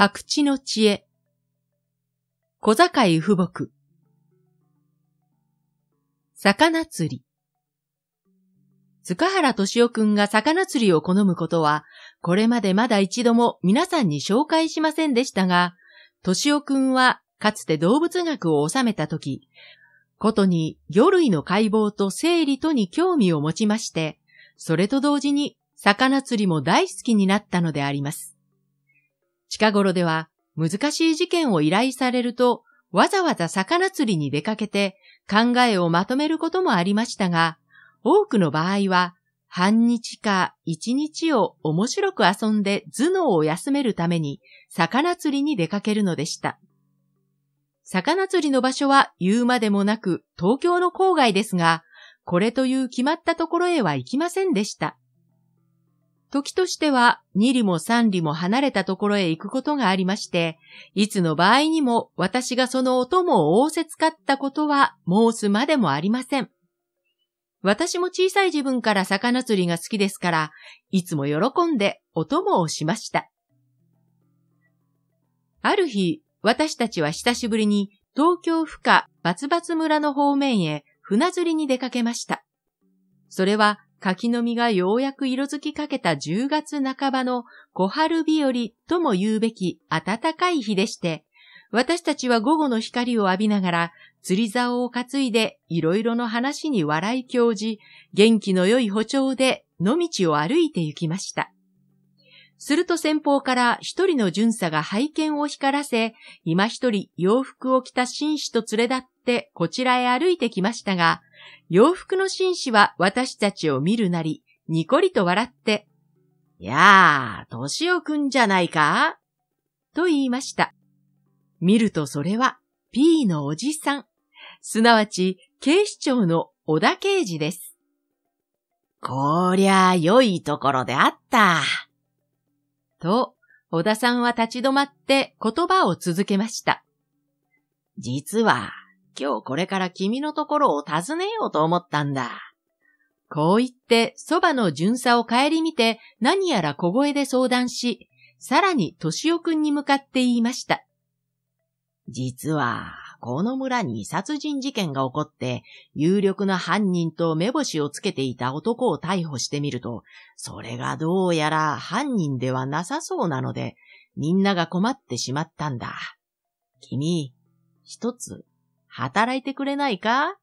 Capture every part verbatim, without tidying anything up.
白痴の知恵。小堺父母。魚釣り。塚原敏夫くんが魚釣りを好むことは、これまでまだ一度も皆さんに紹介しませんでしたが、敏夫くんはかつて動物学を修めたとき、ことに魚類の解剖と生理とに興味を持ちまして、それと同時に魚釣りも大好きになったのであります。近頃では難しい事件を依頼されると、わざわざ魚釣りに出かけて考えをまとめることもありましたが、多くの場合は半日か一日を面白く遊んで頭脳を休めるために魚釣りに出かけるのでした。魚釣りの場所は言うまでもなく東京の郊外ですが、これという決まったところへは行きませんでした。時としては二里も三里も離れたところへ行くことがありまして、いつの場合にも私がそのお供を仰せつかったことは申すまでもありません。私も小さい自分から魚釣りが好きですから、いつも喜んでお供をしました。ある日、私たちは久しぶりに東京府下松葉村の方面へ船釣りに出かけました。それは柿の実がようやく色づきかけたじゅうがつなかばの小春日和とも言うべき暖かい日でして、私たちは午後の光を浴びながら釣り竿を担いでいろいろの話に笑い興じ、元気の良い歩調で野道を歩いて行きました。すると先方から一人の巡査が拝見を光らせ、今一人洋服を着た紳士と連れ立ってこちらへ歩いてきましたが、洋服の紳士は私たちを見るなり、にこりと笑って、やあ、敏夫くんじゃないかと言いました。見るとそれは、P のおじさん、すなわち警視庁の小田刑事です。こりゃ良いところであった。と、小田さんは立ち止まって言葉を続けました。実は、今日これから君のところを訪ねようと思ったんだ。こう言って、そばの巡査を顧みて、何やら小声で相談し、さらに敏夫くんに向かって言いました。実は、この村に殺人事件が起こって、有力な犯人と目星をつけていた男を逮捕してみると、それがどうやら犯人ではなさそうなので、みんなが困ってしまったんだ。君、一つ、働いてくれないか？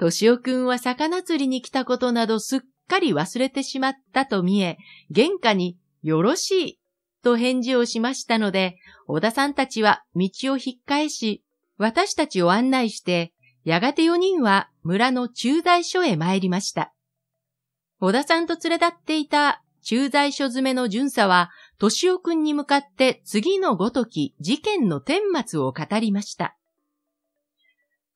敏夫くんは魚釣りに来たことなどすっかり忘れてしまったと見え、原価によろしいと返事をしましたので、小田さんたちは道を引っ返し、私たちを案内して、やがてよにんは村の駐在所へ参りました。小田さんと連れ立っていた駐在所詰めの巡査は、敏夫くんに向かって次のごとき事件の顛末を語りました。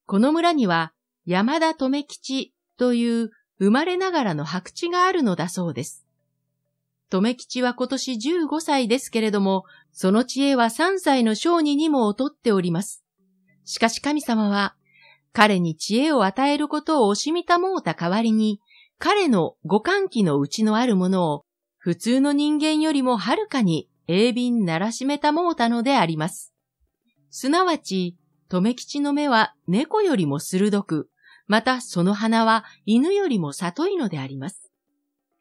この村には山田留吉という生まれながらの白痴があるのだそうです。留吉は今年じゅうごさいですけれども、その知恵はさんさいの小児にも劣っております。しかし神様は、彼に知恵を与えることを惜しみたもうた代わりに、彼の五感気のうちのあるものを、普通の人間よりもはるかに鋭敏ならしめたもうたのであります。すなわち、留吉の目は猫よりも鋭く、またその鼻は犬よりも聡いのであります。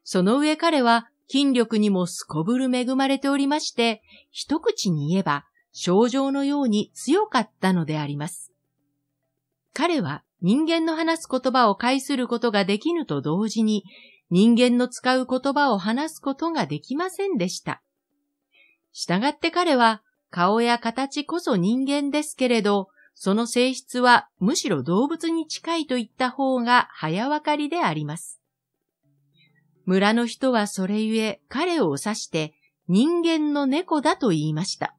その上彼は、筋力にもすこぶる恵まれておりまして、一口に言えば、症状のように強かったのであります。彼は人間の話す言葉を介することができぬと同時に、人間の使う言葉を話すことができませんでした。したがって彼は、顔や形こそ人間ですけれど、その性質はむしろ動物に近いといった方が早わかりであります。村の人はそれゆえ彼を指して人間の猫だと言いました。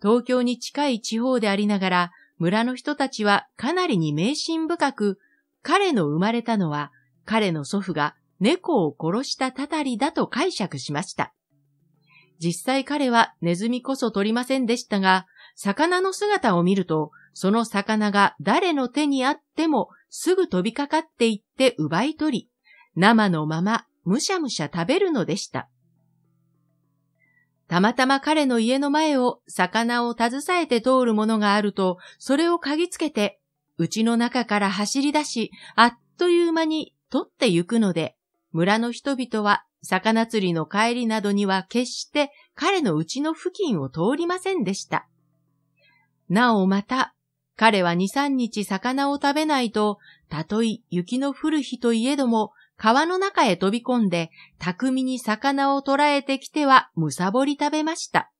東京に近い地方でありながら村の人たちはかなりに迷信深く、彼の生まれたのは彼の祖父が猫を殺したたたりだと解釈しました。実際彼はネズミこそ取りませんでしたが、魚の姿を見るとその魚が誰の手にあってもすぐ飛びかかっていって奪い取り、生のままむしゃむしゃ食べるのでした。たまたま彼の家の前を魚を携えて通るものがあると、それを嗅ぎつけて、家の中から走り出し、あっという間に取ってゆくので、村の人々は魚釣りの帰りなどには決して彼の家の付近を通りませんでした。なおまた、彼は二三日魚を食べないと、たとえ雪の降る日といえども、川の中へ飛び込んで、巧みに魚を捕らえてきては、むさぼり食べました。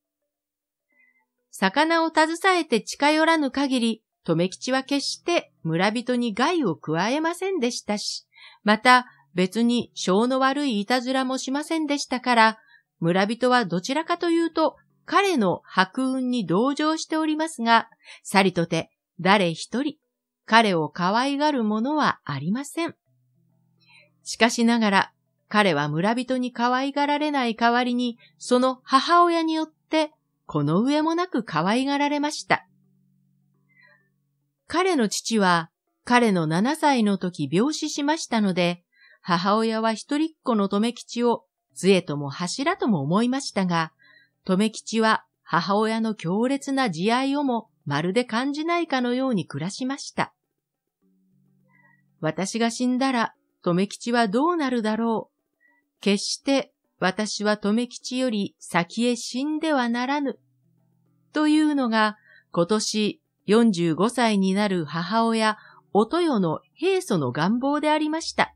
魚を携えて近寄らぬ限り、留吉は決して村人に害を加えませんでしたし、また別に性の悪いいたずらもしませんでしたから、村人はどちらかというと、彼の白雲に同情しておりますが、さりとて誰一人、彼を可愛がるものはありません。しかしながら、彼は村人に可愛がられない代わりに、その母親によって、この上もなく可愛がられました。彼の父は、彼のななさいの時病死しましたので、母親は一人っ子の留吉を、杖とも柱とも思いましたが、留吉は母親の強烈な慈愛をもまるで感じないかのように暮らしました。私が死んだら、留吉はどうなるだろう。決して私は留吉より先へ死んではならぬ。というのが、今年よんじゅうごさいになる母親、おとよの平素の願望でありました。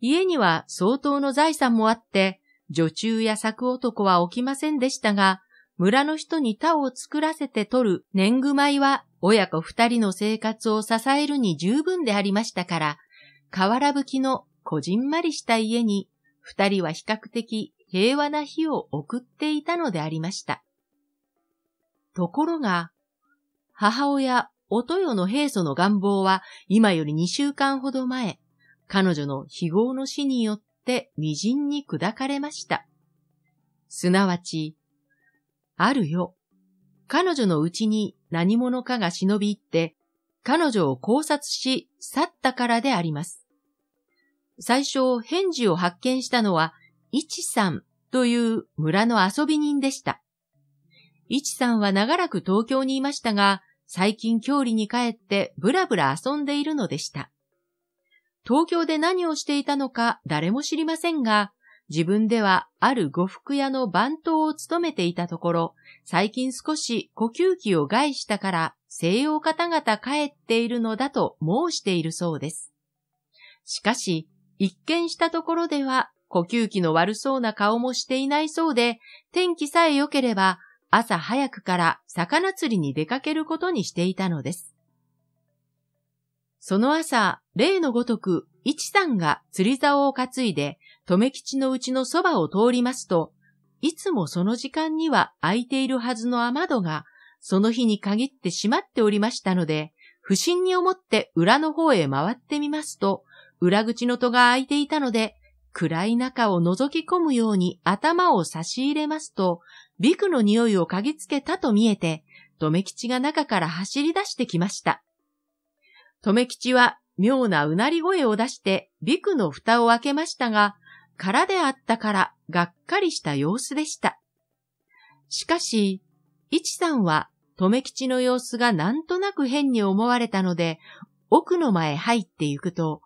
家には相当の財産もあって、女中や作男は起きませんでしたが、村の人に田を作らせて取る年貢米は、親子二人の生活を支えるに十分でありましたから、瓦葺きのこじんまりした家に、二人は比較的平和な日を送っていたのでありました。ところが、母親、おとよの平素の願望は、今より二週間ほど前、彼女の非業の死によって微塵に砕かれました。すなわち、あるよ、彼女のうちに何者かが忍び入って、彼女を絞殺し去ったからであります。最初、返事を発見したのは、一さんという村の遊び人でした。一さんは長らく東京にいましたが、最近郷里に帰ってぶらぶら遊んでいるのでした。東京で何をしていたのか誰も知りませんが、自分ではある呉服屋の番頭を務めていたところ、最近少し呼吸器を害したから西洋方々帰っているのだと申しているそうです。しかし、一見したところでは呼吸器の悪そうな顔もしていないそうで、天気さえ良ければ朝早くから魚釣りに出かけることにしていたのです。その朝、例のごとく、一さんが釣り竿を担いで、留吉のうちのそばを通りますと、いつもその時間には空いているはずの雨戸が、その日に限って閉まっておりましたので、不審に思って裏の方へ回ってみますと、裏口の戸が開いていたので、暗い中を覗き込むように頭を差し入れますと、ビクの匂いを嗅ぎつけたと見えて、留吉が中から走り出してきました。留吉は妙なうなり声を出して、ビクの蓋を開けましたが、空であったから、がっかりした様子でした。しかし、一さんは、留吉の様子がなんとなく変に思われたので、奥の間へ入って行くと、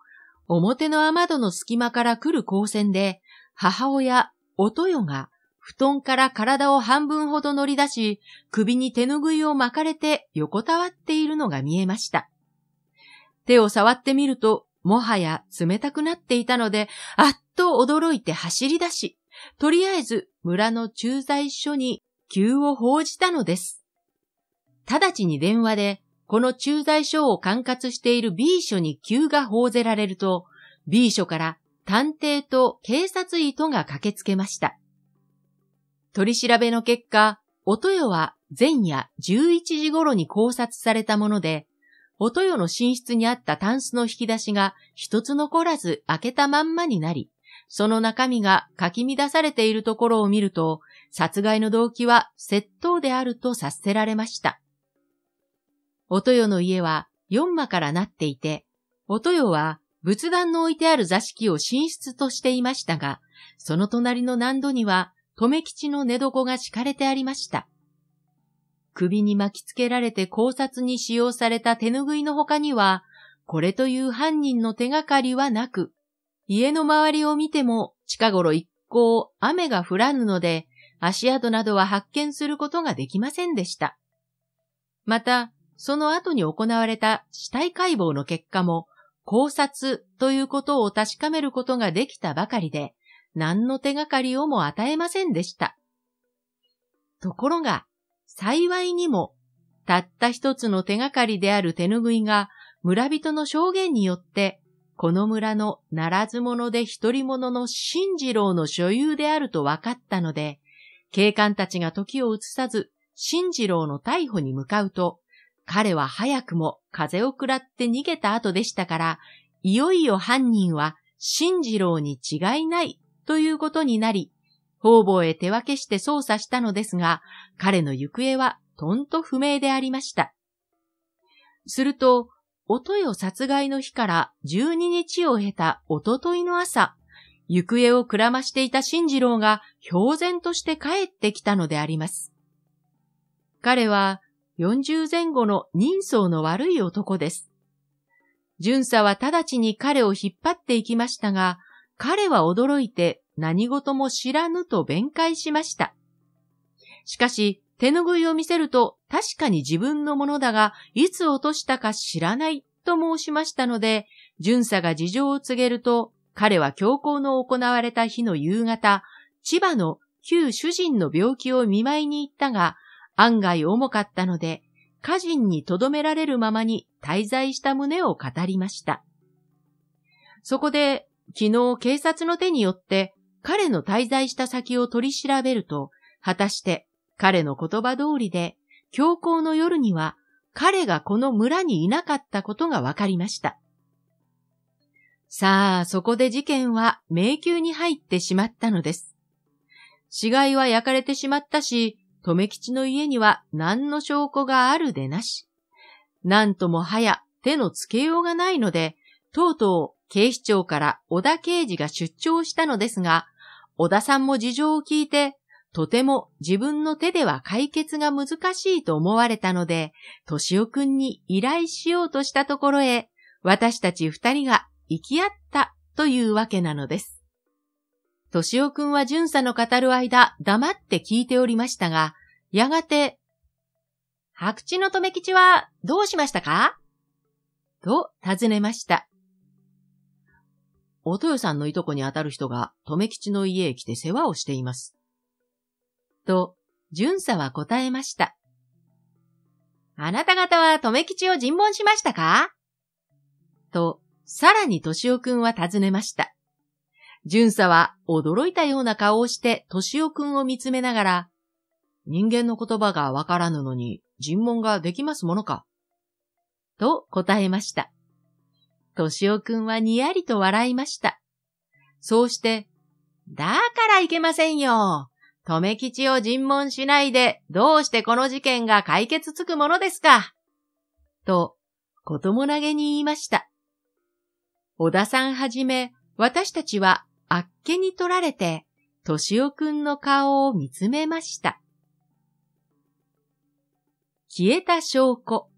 表の雨戸の隙間から来る光線で、母親、おとよが、布団から体を半分ほど乗り出し、首に手ぬぐいを巻かれて横たわっているのが見えました。手を触ってみると、もはや冷たくなっていたので、あっと驚いて走り出し、とりあえず村の駐在所に急を報じたのです。直ちに電話で、この駐在所を管轄している B 所に急が報ぜられると、B 所から探偵と警察医とが駆けつけました。取り調べの結果、おとよは前夜じゅういちじ頃に絞殺されたもので、おとよの寝室にあったタンスの引き出しが一つ残らず開けたまんまになり、その中身がかき乱されているところを見ると、殺害の動機は窃盗であると察せられました。おとよの家はよんまからなっていて、おとよは仏壇の置いてある座敷を寝室としていましたが、その隣の納戸には、留吉の寝床が敷かれてありました。首に巻きつけられて絞殺に使用された手拭いの他には、これという犯人の手がかりはなく、家の周りを見ても近頃一向雨が降らぬので、足跡などは発見することができませんでした。また、その後に行われた死体解剖の結果も、絞殺ということを確かめることができたばかりで、何の手がかりをも与えませんでした。ところが、幸いにも、たった一つの手がかりである手拭いが、村人の証言によって、この村のならず者で一人者の新次郎の所有であると分かったので、警官たちが時を移さず、新次郎の逮捕に向かうと、彼は早くも風をくらって逃げた後でしたから、いよいよ犯人は新次郎に違いないということになり、方々へ手分けして捜査したのですが、彼の行方はとんと不明でありました。すると、おとよ殺害の日からじゅうににちを経たおとといの朝、行方をくらましていた新次郎が豹然として帰ってきたのであります。彼はよんじゅうぜんごの人相の悪い男です。巡査は直ちに彼を引っ張っていきましたが、彼は驚いて何事も知らぬと弁解しました。しかし、手拭いを見せると確かに自分のものだが、いつ落としたか知らないと申しましたので、巡査が事情を告げると、彼は凶行の行われた日の夕方、千葉の旧主人の病気を見舞いに行ったが、案外重かったので、家人に留められるままに滞在した旨を語りました。そこで、昨日警察の手によって、彼の滞在した先を取り調べると、果たして彼の言葉通りで、凶行の夜には彼がこの村にいなかったことがわかりました。さあ、そこで事件は迷宮に入ってしまったのです。死骸は焼かれてしまったし、留吉の家には何の証拠があるでなし。なんともはや手のつけようがないので、とうとう警視庁から小田刑事が出張したのですが、小田さんも事情を聞いて、とても自分の手では解決が難しいと思われたので、俊夫君に依頼しようとしたところへ、私たち二人が行き合ったというわけなのです。俊夫君は巡査の語る間、黙って聞いておりましたが、やがて、白痴の留吉はどうしましたかと尋ねました。おとよさんのいとこにあたる人が留吉の家へ来て世話をしています。と、巡査は答えました。あなた方は留吉を尋問しましたかと、さらに俊夫君は尋ねました。巡査は驚いたような顔をして俊夫君を見つめながら、人間の言葉がわからぬのに尋問ができますものかと答えました。俊夫君はにやりと笑いました。そうして、だからいけませんよ。留吉を尋問しないでどうしてこの事件が解決つくものですかと、こともなげに言いました。小田さんはじめ、私たちはあっけに取られて、俊夫くんの顔を見つめました。消えた証拠。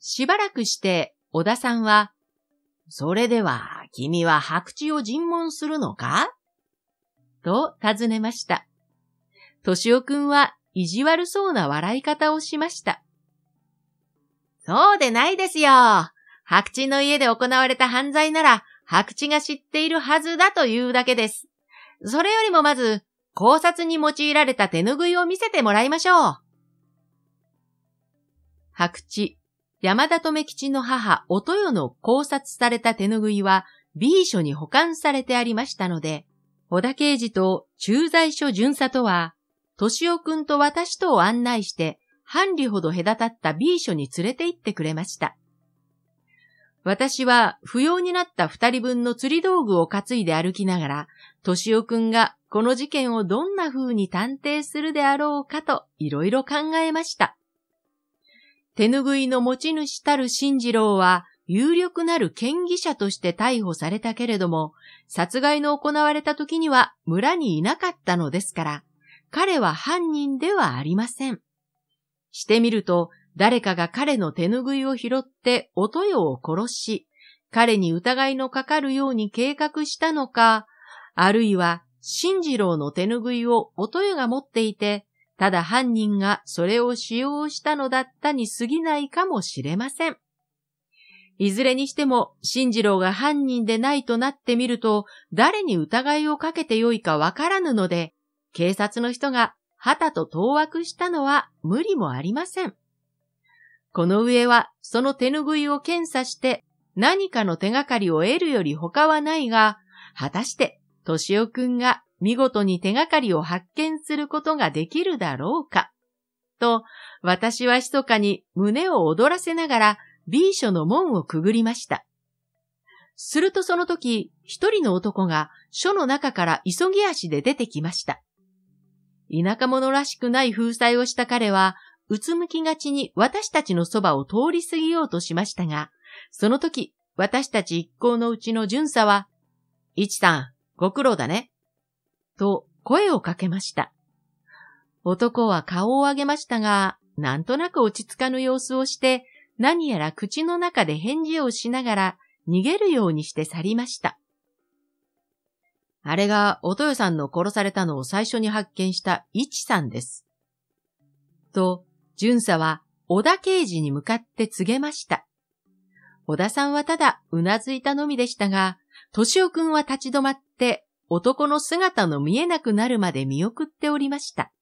しばらくして小田さんは、それでは君は白痴を尋問するのかと尋ねました。俊夫くんは意地悪そうな笑い方をしました。そうでないですよ。白痴の家で行われた犯罪なら、白痴が知っているはずだというだけです。それよりもまず、絞殺に用いられた手拭いを見せてもらいましょう。白痴、山田留吉の母、おとよの絞殺された手拭いは、B所に保管されてありましたので、小田刑事と駐在所巡査とは、俊夫君と私とを案内して、半里ほど隔たった B所に連れて行ってくれました。私は不要になった二人分の釣り道具を担いで歩きながら、俊夫君がこの事件をどんな風に探偵するであろうかといろいろ考えました。手ぬぐいの持ち主たる新次郎は有力なる嫌疑者として逮捕されたけれども、殺害の行われた時には村にいなかったのですから、彼は犯人ではありません。してみると、誰かが彼の手拭いを拾ってお豊を殺し、彼に疑いのかかるように計画したのか、あるいは新次郎の手拭いをお豊が持っていて、ただ犯人がそれを使用したのだったに過ぎないかもしれません。いずれにしても、新次郎が犯人でないとなってみると、誰に疑いをかけてよいかわからぬので、警察の人が旗と当惑したのは無理もありません。この上は、その手拭いを検査して、何かの手がかりを得るより他はないが、果たして、俊夫くんが見事に手がかりを発見することができるだろうか。と、私は密かに胸を躍らせながら、B所の門をくぐりました。するとその時、一人の男が書の中から急ぎ足で出てきました。田舎者らしくない風采をした彼は、うつむきがちに私たちのそばを通り過ぎようとしましたが、その時、私たち一行のうちの巡査は、一さん、ご苦労だね。と声をかけました。男は顔を上げましたが、なんとなく落ち着かぬ様子をして、何やら口の中で返事をしながら逃げるようにして去りました。あれがお豊さんの殺されたのを最初に発見した一さんです。と、巡査は小田刑事に向かって告げました。小田さんはただうなずいたのみでしたが、俊夫くんは立ち止まって男の姿の見えなくなるまで見送っておりました。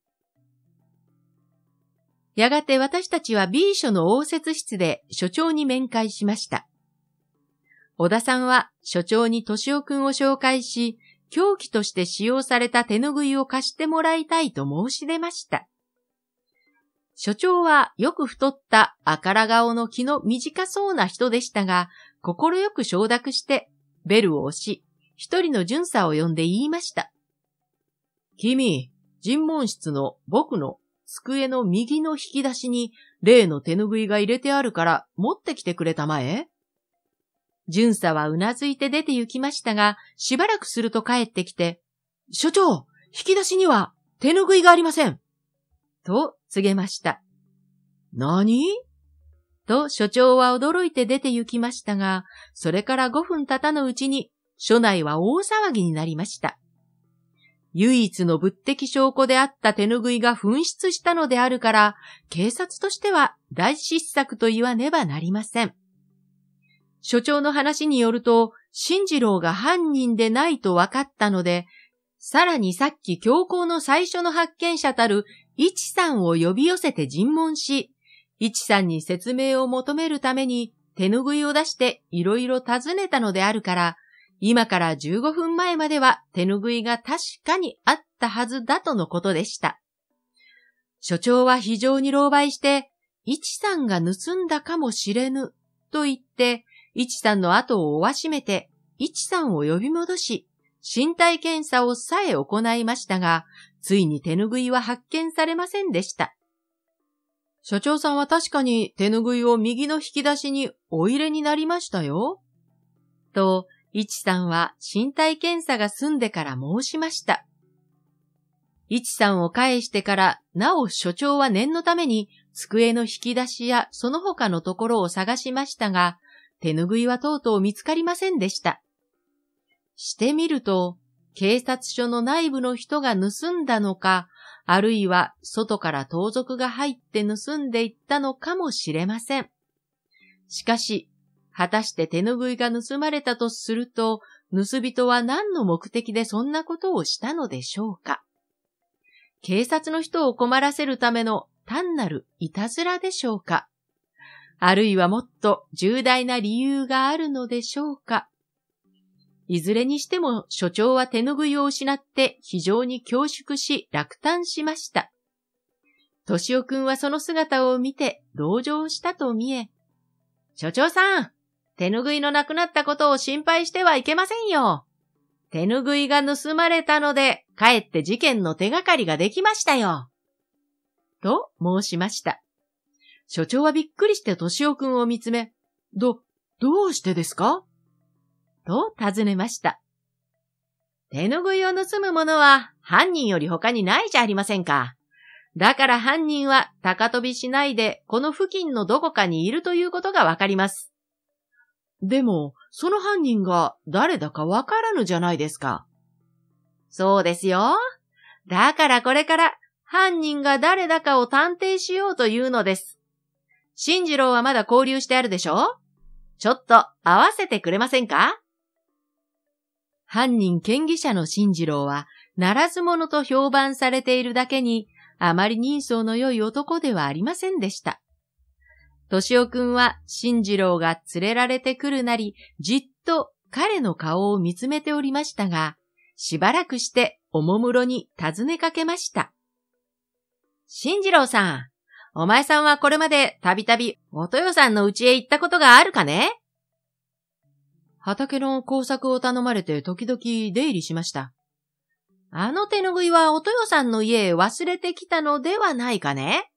やがて私たちは B 所の応接室で所長に面会しました。小田さんは所長に俊夫くんを紹介し、凶器として使用された手拭いを貸してもらいたいと申し出ました。所長はよく太った赤ら顔の気の短そうな人でしたが、心よく承諾してベルを押し、一人の巡査を呼んで言いました。君、尋問室の僕の机の右の引き出しに例の手拭いが入れてあるから持ってきてくれたまえ。巡査はうなずいて出て行きましたが、しばらくすると帰ってきて、所長、引き出しには手拭いがありません。と告げました。何？と所長は驚いて出て行きましたが、それからごふん経たぬうちに署内は大騒ぎになりました。唯一の物的証拠であった手拭いが紛失したのであるから、警察としては大失策と言わねばなりません。所長の話によると、新次郎が犯人でないと分かったので、さらにさっき凶行の最初の発見者たる一さんを呼び寄せて尋問し、一さんに説明を求めるために手拭いを出していろいろ尋ねたのであるから、今からじゅうごふんまえまでは手拭いが確かにあったはずだとのことでした。所長は非常に狼狽して、一さんが盗んだかもしれぬと言って、一さんの後を追わしめて、一さんを呼び戻し、身体検査をさえ行いましたが、ついに手拭いは発見されませんでした。所長さんは確かに手拭いを右の引き出しにお入れになりましたよ。と、一さんは身体検査が済んでから申しました。一さんを返してから、なお所長は念のために机の引き出しやその他のところを探しましたが、手拭いはとうとう見つかりませんでした。してみると、警察署の内部の人が盗んだのか、あるいは外から盗賊が入って盗んでいったのかもしれません。しかし、果たして手拭いが盗まれたとすると、盗人は何の目的でそんなことをしたのでしょうか。警察の人を困らせるための単なるいたずらでしょうか。あるいはもっと重大な理由があるのでしょうか。いずれにしても所長は手拭いを失って非常に恐縮し落胆しました。俊夫くんはその姿を見て同情したと見え、所長さん、手拭いのなくなったことを心配してはいけませんよ。手拭いが盗まれたので、かえって事件の手がかりができましたよ。と申しました。所長はびっくりして俊夫くんを見つめ、ど、どうしてですかと尋ねました。手ぬぐいを盗む者は犯人より他にないじゃありませんか。だから犯人は高飛びしないでこの付近のどこかにいるということがわかります。でも、その犯人が誰だかわからぬじゃないですか。そうですよ。だからこれから犯人が誰だかを探偵しようというのです。進次郎はまだ交流してあるでしょ？ちょっと会わせてくれませんか？犯人嫌疑者の進次郎は、ならず者と評判されているだけに、あまり人相の良い男ではありませんでした。俊夫くんは、進次郎が連れられてくるなり、じっと彼の顔を見つめておりましたが、しばらくしておもむろに尋ねかけました。進次郎さん、お前さんはこれまでたびたびお豊さんの家へ行ったことがあるかね？畑の工作を頼まれて時々出入りしました。あの手ぬぐいはお豊さんの家へ忘れてきたのではないかね？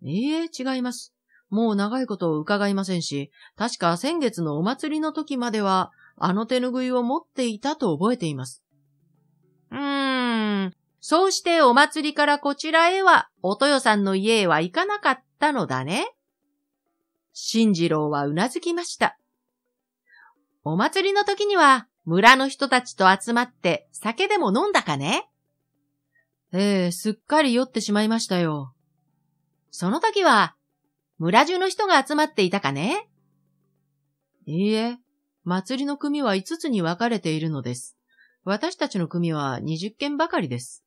いいえ、違います。もう長いことを伺いませんし、確か先月のお祭りの時までは、あの手ぬぐいを持っていたと覚えています。うーん、そうしてお祭りからこちらへは、お豊さんの家へは行かなかったのだね。進次郎はうなずきました。お祭りの時には、村の人たちと集まって酒でも飲んだかね？ええ、すっかり酔ってしまいましたよ。その時は、村中の人が集まっていたかね？いいえ、祭りの組はいつつに分かれているのです。私たちの組はにじゅっけんばかりです。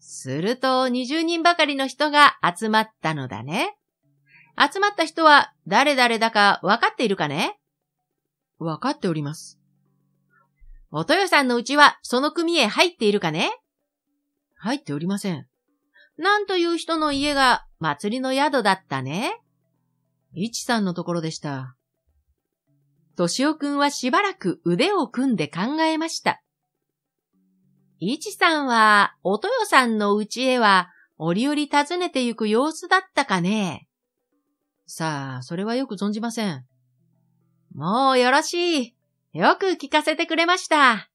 すると、にじゅうにんばかりの人が集まったのだね。集まった人は誰々だか分かっているかね？わかっております。お豊さんのうちはその組へ入っているかね？入っておりません。なんという人の家が祭りの宿だったね？一さんのところでした。俊夫くんはしばらく腕を組んで考えました。一さんはお豊さんのうちへは折々訪ねてゆく様子だったかね？さあ、それはよく存じません。もうよろしい。よく聞かせてくれました。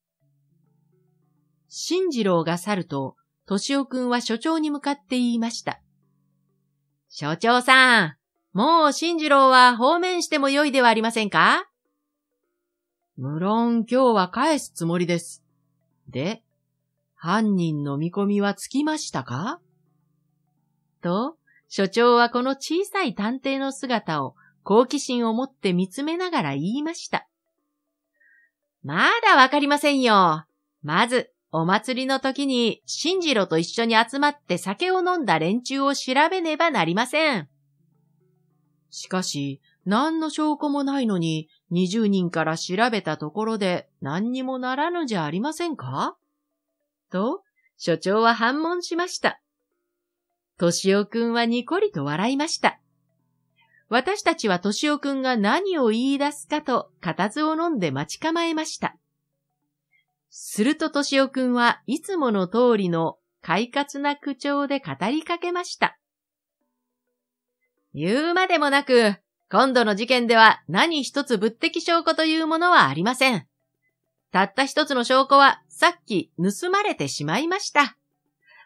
進次郎が去ると、俊夫くんは所長に向かって言いました。所長さん、もう進次郎は放免してもよいではありませんか？無論今日は返すつもりです。で、犯人の見込みはつきましたか？と、所長はこの小さい探偵の姿を、好奇心を持って見つめながら言いました。まだわかりませんよ。まず、お祭りの時に、進次郎と一緒に集まって酒を飲んだ連中を調べねばなりません。しかし、何の証拠もないのに、にじゅうにんから調べたところで何にもならぬじゃありませんか？と、所長は反問しました。俊夫くんはにこりと笑いました。私たちは俊夫くんが何を言い出すかと固唾を飲んで待ち構えました。すると俊夫くんはいつもの通りの快活な口調で語りかけました。言うまでもなく、今度の事件では何一つ物的証拠というものはありません。たった一つの証拠はさっき盗まれてしまいました。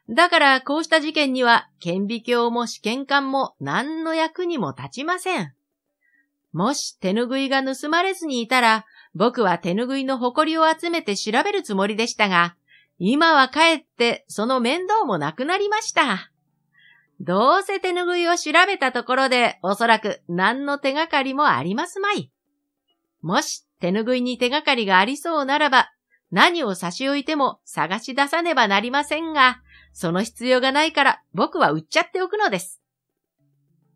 だからこうした事件には顕微鏡も試験管も何の役にも立ちません。もし手ぬぐいが盗まれずにいたら、僕は手ぬぐいの埃りを集めて調べるつもりでしたが、今はかえってその面倒もなくなりました。どうせ手ぬぐいを調べたところでおそらく何の手がかりもありますまい。もし手ぬぐいに手がかりがありそうならば、何を差し置いても探し出さねばなりませんが、その必要がないから僕は売っちゃっておくのです。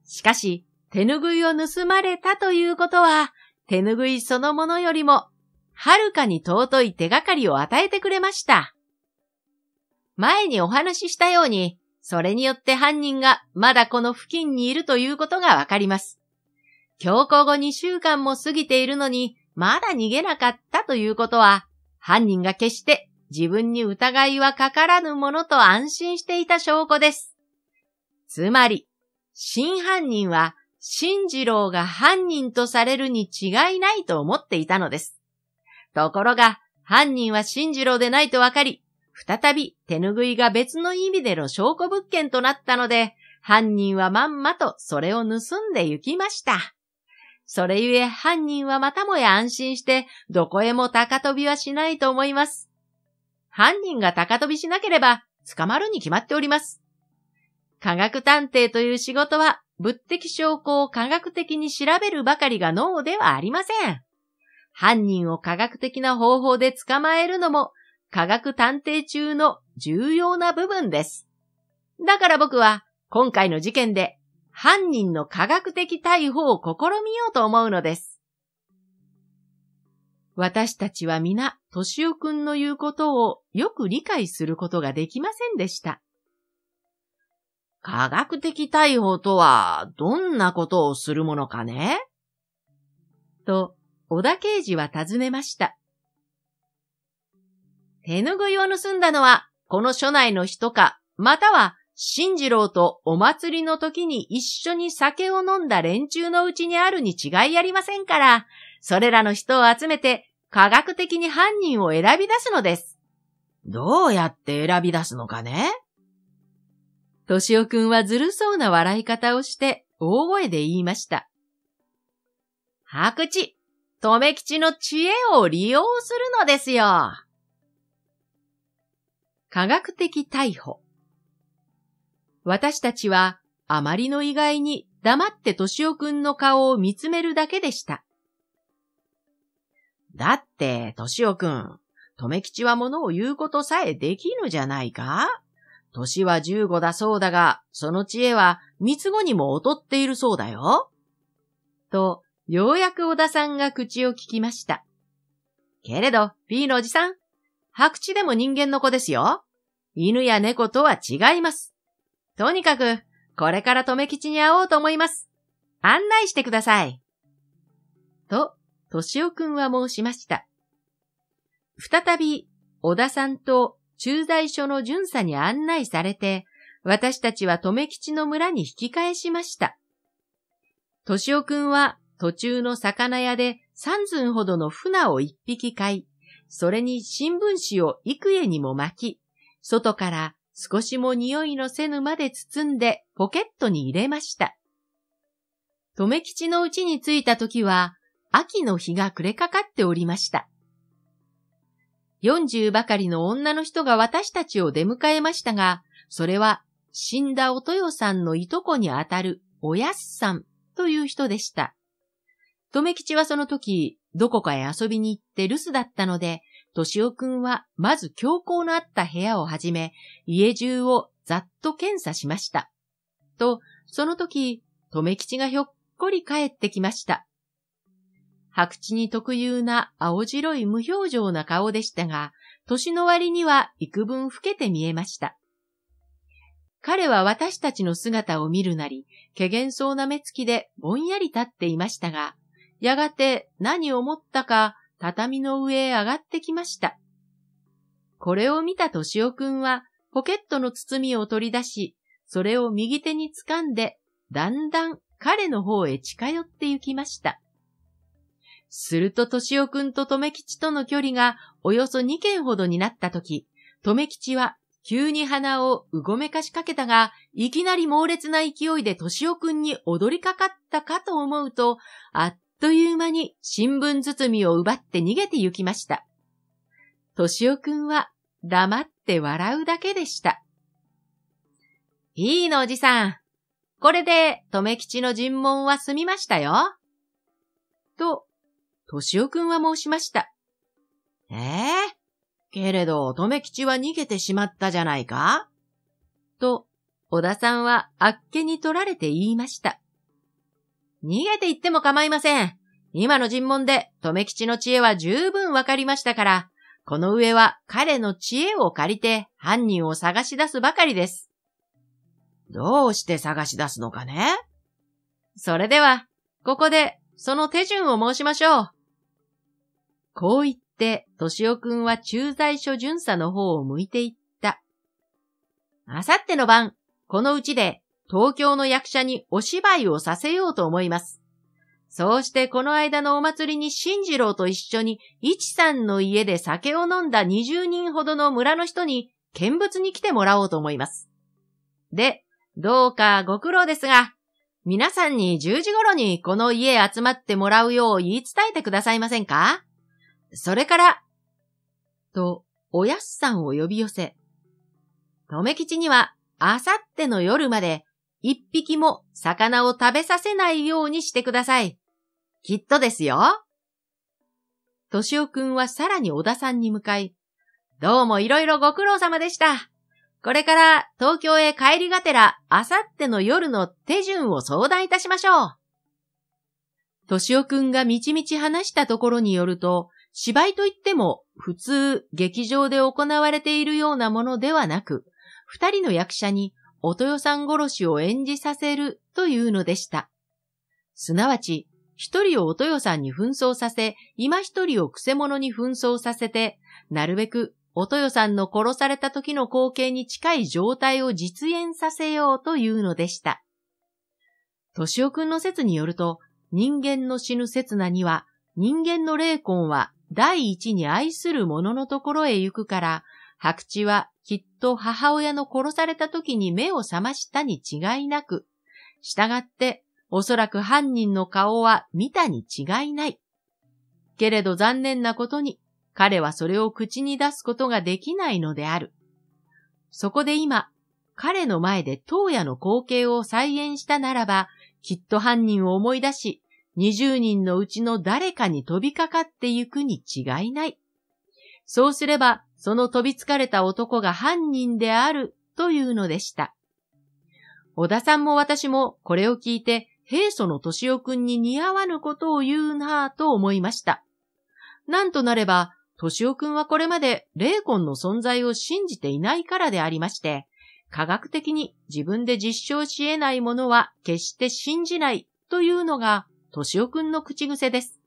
しかし、手ぬぐいを盗まれたということは、手ぬぐいそのものよりも、はるかに尊い手がかりを与えてくれました。前にお話ししたように、それによって犯人がまだこの付近にいるということがわかります。強行後にしゅうかんも過ぎているのに、まだ逃げなかったということは、犯人が決して、自分に疑いはかからぬものと安心していた証拠です。つまり、真犯人は進次郎が犯人とされるに違いないと思っていたのです。ところが、犯人は進次郎でないとわかり、再び手拭いが別の意味での証拠物件となったので、犯人はまんまとそれを盗んで行きました。それゆえ犯人はまたもや安心して、どこへも高飛びはしないと思います。犯人が高飛びしなければ捕まるに決まっております。科学探偵という仕事は、物的証拠を科学的に調べるばかりが能ではありません。犯人を科学的な方法で捕まえるのも、科学探偵中の重要な部分です。だから僕は、今回の事件で、犯人の科学的逮捕を試みようと思うのです。私たちは皆、としおくんの言うことをよく理解することができませんでした。科学的逮捕とは、どんなことをするものかね？と、小田刑事は尋ねました。手ぬぐいを盗んだのは、この署内の人か、または、進次郎とお祭りの時に一緒に酒を飲んだ連中のうちにあるに違いありませんから、それらの人を集めて、科学的に犯人を選び出すのです。どうやって選び出すのかね？としおくんはずるそうな笑い方をして、大声で言いました。白痴、とめきちの知恵を利用するのですよ。科学的逮捕。私たちは、あまりの意外に黙ってとしおくんの顔を見つめるだけでした。だって、としおくん、とめきちはものを言うことさえできぬじゃないか？年はじゅうごだそうだが、その知恵は三つ子にも劣っているそうだよ。と、ようやく小田さんが口を聞きました。けれど、P のおじさん、白痴でも人間の子ですよ。犬や猫とは違います。とにかく、これから留吉に会おうと思います。案内してください。と、俊夫くんは申しました。再び、小田さんと、駐在所の巡査に案内されて、私たちは留吉の村に引き返しました。としおくんは途中の魚屋で三寸ほどの船を一匹買い、それに新聞紙を幾重にも巻き、外から少しも匂いのせぬまで包んでポケットに入れました。留吉のうちに着いた時は、秋の日が暮れかかっておりました。四十ばかりの女の人が私たちを出迎えましたが、それは死んだおとよさんのいとこにあたるおやすさんという人でした。とめきちはその時、どこかへ遊びに行って留守だったので、としおくんはまず強行のあった部屋をはじめ、家中をざっと検査しました。と、その時、とめきちがひょっこり帰ってきました。白痴に特有な青白い無表情な顔でしたが、年の割には幾分老けて見えました。彼は私たちの姿を見るなり、怪訝そうな目つきでぼんやり立っていましたが、やがて何を思ったか畳の上へ上がってきました。これを見た俊夫くんはポケットの包みを取り出し、それを右手に掴んで、だんだん彼の方へ近寄って行きました。すると、としおくんととめきちとの距離がおよそに軒ほどになったとき、とめきちは急に鼻をうごめかしかけたが、いきなり猛烈な勢いでとしおくんに踊りかかったかと思うと、あっという間に新聞包みを奪って逃げて行きました。としおくんは黙って笑うだけでした。いいのおじさん、これでとめきちの尋問は済みましたよ。と、としおくんは申しました。ええー、けれど、とめきちは逃げてしまったじゃないか？と、小田さんはあっけに取られて言いました。逃げていっても構いません。今の尋問で、とめきちの知恵は十分わかりましたから、この上は彼の知恵を借りて犯人を探し出すばかりです。どうして探し出すのかね？それでは、ここで、その手順を申しましょう。こう言って、としおくんは駐在所巡査の方を向いていった。あさっての晩、このうちで東京の役者にお芝居をさせようと思います。そうしてこの間のお祭りに新次郎と一緒に一さんの家で酒を飲んだにじゅうにんほどの村の人に見物に来てもらおうと思います。で、どうかご苦労ですが、皆さんにじゅうじ頃にこの家へ集まってもらうよう言い伝えてくださいませんか？それから、と、おやすさんを呼び寄せ、とめきちにはあさっての夜まで一匹も魚を食べさせないようにしてください。きっとですよ。としおくんはさらに小田さんに向かい、どうもいろいろご苦労様でした。これから東京へ帰りがてら、あさっての夜の手順を相談いたしましょう。としおくんがみちみち話したところによると、芝居といっても普通劇場で行われているようなものではなく、二人の役者にお豊さん殺しを演じさせるというのでした。すなわち、一人をお豊さんに紛争させ、今一人をくせ者に紛争させて、なるべくお豊さんの殺された時の光景に近い状態を実現させようというのでした。としおくんの説によると、人間の死ぬ刹那には、人間の霊魂は第一に愛する者のところへ行くから、白痴はきっと母親の殺された時に目を覚ましたに違いなく、したがっておそらく犯人の顔は見たに違いない。けれど残念なことに、彼はそれを口に出すことができないのである。そこで今、彼の前で当夜の光景を再現したならば、きっと犯人を思い出し、二十人のうちの誰かに飛びかかってゆくに違いない。そうすれば、その飛びつかれた男が犯人であるというのでした。小田さんも私もこれを聞いて、平素の俊夫君に似合わぬことを言うなぁと思いました。なんとなれば、俊夫君はこれまで霊魂の存在を信じていないからでありまして、科学的に自分で実証し得ないものは決して信じないというのが俊夫君の口癖です。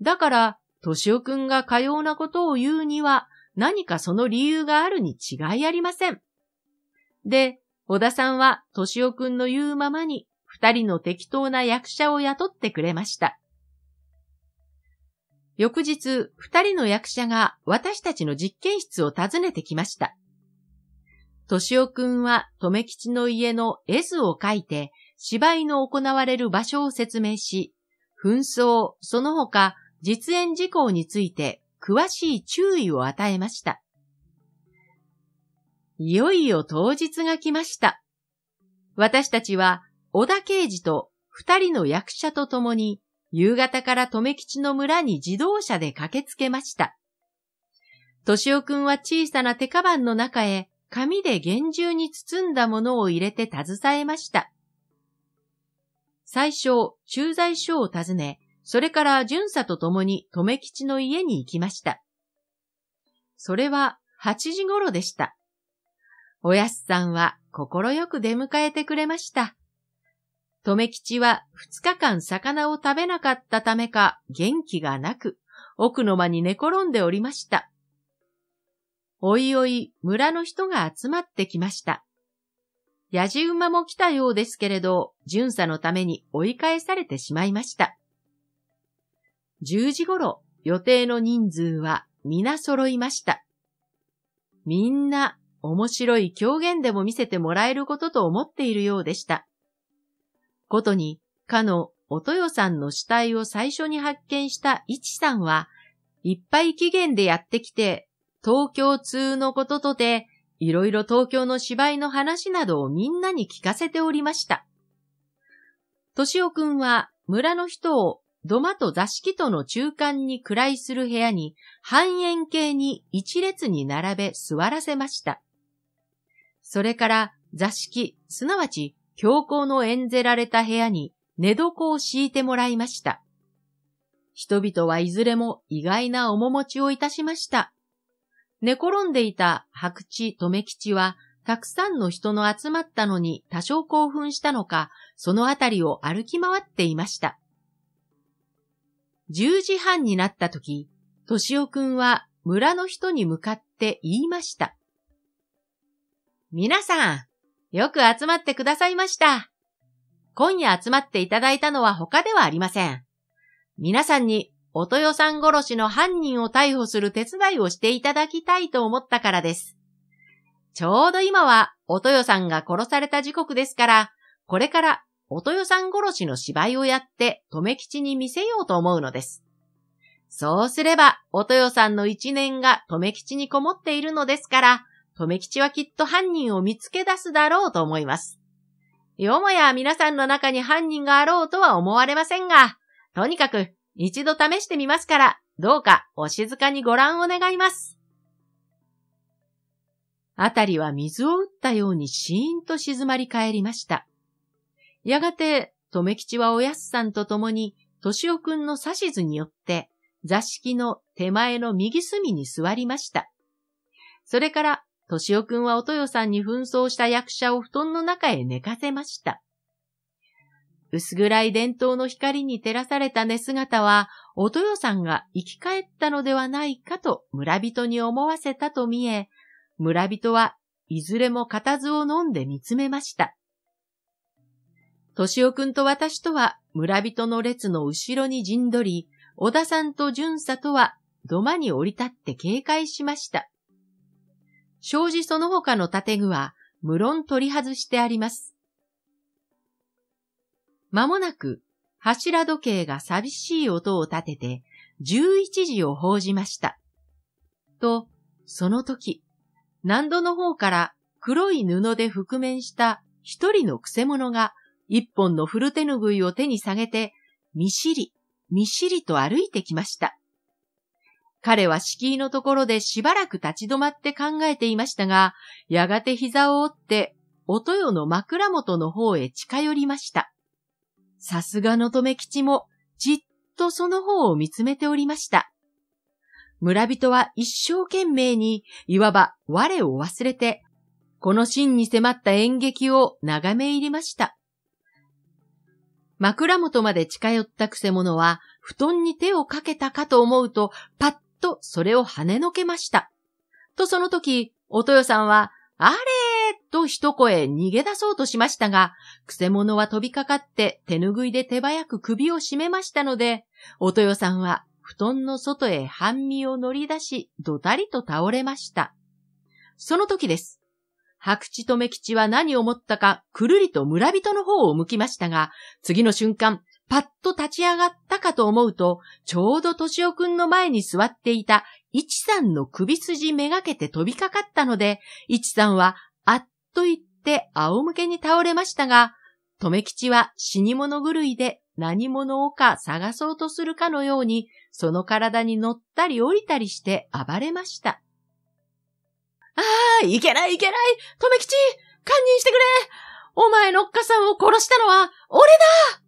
だから俊夫君がかようなことを言うには何かその理由があるに違いありません。で、小田さんは俊夫君の言うままに二人の適当な役者を雇ってくれました。翌日、二人の役者が私たちの実験室を訪ねてきました。としおくんは、とめきちの家の絵図を描いて、芝居の行われる場所を説明し、紛争、その他、実演事項について、詳しい注意を与えました。いよいよ当日が来ました。私たちは、小田刑事と二人の役者と共に、夕方からとめきちの村に自動車で駆けつけました。としおくんは小さな手カバンの中へ紙で厳重に包んだものを入れて携えました。最初、駐在所を訪ね、それから巡査と共にとめきちの家に行きました。それははちじ頃でした。おやすさんは心よく出迎えてくれました。とめきちは二日間魚を食べなかったためか元気がなく、奥の間に寝転んでおりました。おいおい村の人が集まってきました。やじ馬も来たようですけれど、巡査のために追い返されてしまいました。じゅうじ頃、予定の人数は皆揃いました。みんな面白い狂言でも見せてもらえることと思っているようでした。ことに、かのお豊さんの死体を最初に発見した一さんは、いっぱい期限でやってきて、東京通のこととて、いろいろ東京の芝居の話などをみんなに聞かせておりました。としおくんは、村の人を土間と座敷との中間にくらいする部屋に、半円形に一列に並べ座らせました。それから、座敷、すなわち、教皇の演ぜられた部屋に寝床を敷いてもらいました。人々はいずれも意外な面持ちをいたしました。寝転んでいた白痴とめ吉は、たくさんの人の集まったのに多少興奮したのか、そのあたりを歩き回っていました。じゅうじはんになったとき、としおくんは村の人に向かって言いました。皆さん、よく集まってくださいました。今夜集まっていただいたのは他ではありません。皆さんにお豊さん殺しの犯人を逮捕する手伝いをしていただきたいと思ったからです。ちょうど今はお豊さんが殺された時刻ですから、これからお豊さん殺しの芝居をやって留吉に見せようと思うのです。そうすればお豊さんの一念が留吉にこもっているのですから、留吉はきっと犯人を見つけ出すだろうと思います。よもや皆さんの中に犯人があろうとは思われませんが、とにかく一度試してみますから、どうかお静かにご覧を願います。あたりは水を打ったようにシーンと静まり返りました。やがて、留吉はおやすさんと共に、俊夫くんの指図によって、座敷の手前の右隅に座りました。それから、俊夫くんはお豊さんに紛争した役者を布団の中へ寝かせました。薄暗い電灯の光に照らされた寝姿は、お豊さんが生き返ったのではないかと村人に思わせたと見え、村人はいずれも固唾を飲んで見つめました。俊夫くんと私とは村人の列の後ろに陣取り、小田さんと巡査とは土間に降り立って警戒しました。障子その他の建具は無論取り外してあります。まもなく柱時計が寂しい音を立ててじゅういちじを報じました。と、その時、南戸の方から黒い布で覆面した一人のくせ者が一本の古手ぬぐいを手に下げて、みしり、みしりと歩いてきました。彼は敷居のところでしばらく立ち止まって考えていましたが、やがて膝を折って、お豊の枕元の方へ近寄りました。さすがの留吉も、じっとその方を見つめておりました。村人は一生懸命に、いわば我を忘れて、この真に迫った演劇を眺め入りました。枕元まで近寄ったくせ者は、布団に手をかけたかと思うと、パッとそれを跳ねのけました。とその時、お豊さんは、あれーと一声逃げ出そうとしましたが、くせ者は飛びかかって手ぬぐいで手早く首を絞めましたので、お豊さんは、布団の外へ半身を乗り出し、どたりと倒れました。その時です。白地留吉は何を思ったか、くるりと村人の方を向きましたが、次の瞬間、パッと立ち上がったかと思うと、ちょうど俊夫くんの前に座っていた一さんの首筋めがけて飛びかかったので、一さんはあっと言って仰向けに倒れましたが、留吉は死に物狂いで何者をか探そうとするかのように、その体に乗ったり降りたりして暴れました。ああ、いけないいけない、留吉、堪忍してくれ、お前のおっかさんを殺したのは俺だ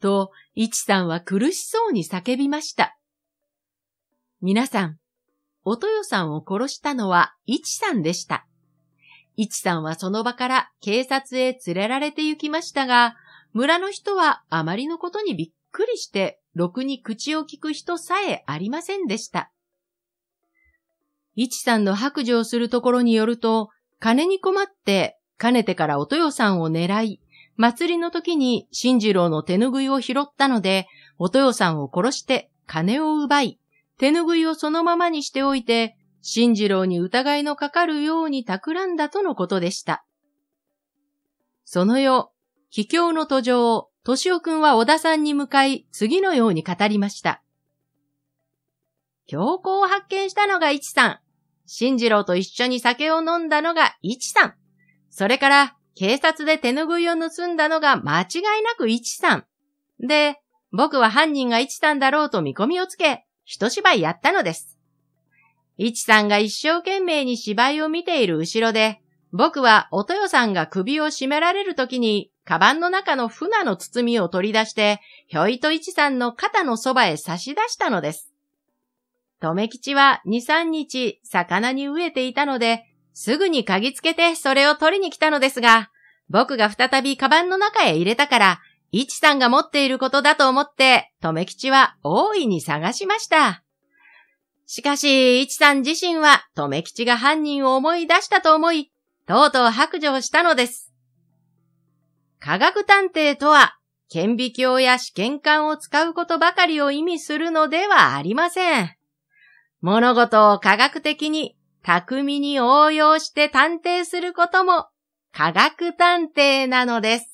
と、一さんは苦しそうに叫びました。皆さん、お豊さんを殺したのは一さんでした。一さんはその場から警察へ連れられて行きましたが、村の人はあまりのことにびっくりして、ろくに口を聞く人さえありませんでした。一さんの白状するところによると、金に困って、かねてからお豊さんを狙い、祭りの時に新次郎の手ぬぐいを拾ったので、お豊さんを殺して金を奪い、手ぬぐいをそのままにしておいて、新次郎に疑いのかかるように企んだとのことでした。その夜、秘境の途上、俊夫くんは小田さんに向かい、次のように語りました。凶行を発見したのが一さん。新次郎と一緒に酒を飲んだのが一さん。それから、警察で手ぬぐいを盗んだのが間違いなく一さん。で、僕は犯人が一さんだろうと見込みをつけ、一芝居やったのです。一さんが一生懸命に芝居を見ている後ろで、僕はお豊さんが首を絞められるときに、カバンの中の船の包みを取り出して、ひょいと一さんの肩のそばへ差し出したのです。留吉は二三日魚に飢えていたので、すぐに嗅ぎつけてそれを取りに来たのですが、僕が再びカバンの中へ入れたから、一さんが持っていることだと思って、留吉は大いに探しました。しかし、一さん自身は留吉が犯人を思い出したと思い、とうとう白状したのです。科学探偵とは、顕微鏡や試験管を使うことばかりを意味するのではありません。物事を科学的に巧みに応用して探偵することも科学探偵なのです。